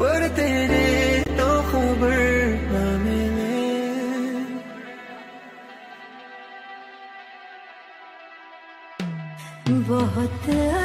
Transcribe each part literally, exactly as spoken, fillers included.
पर तेरे तो खबर न मिले। बहुत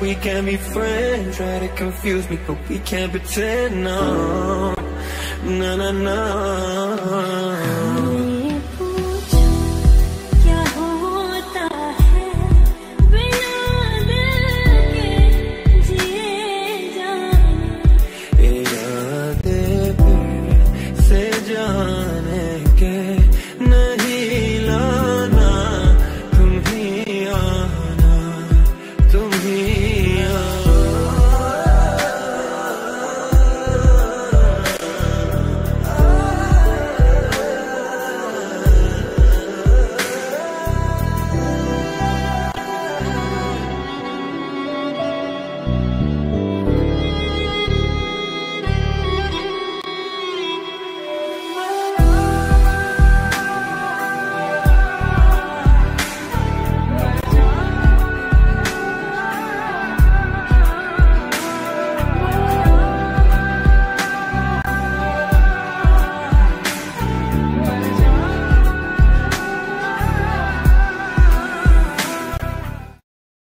we can be friends, try to confuse me, but we can't pretend, no, no, no, no.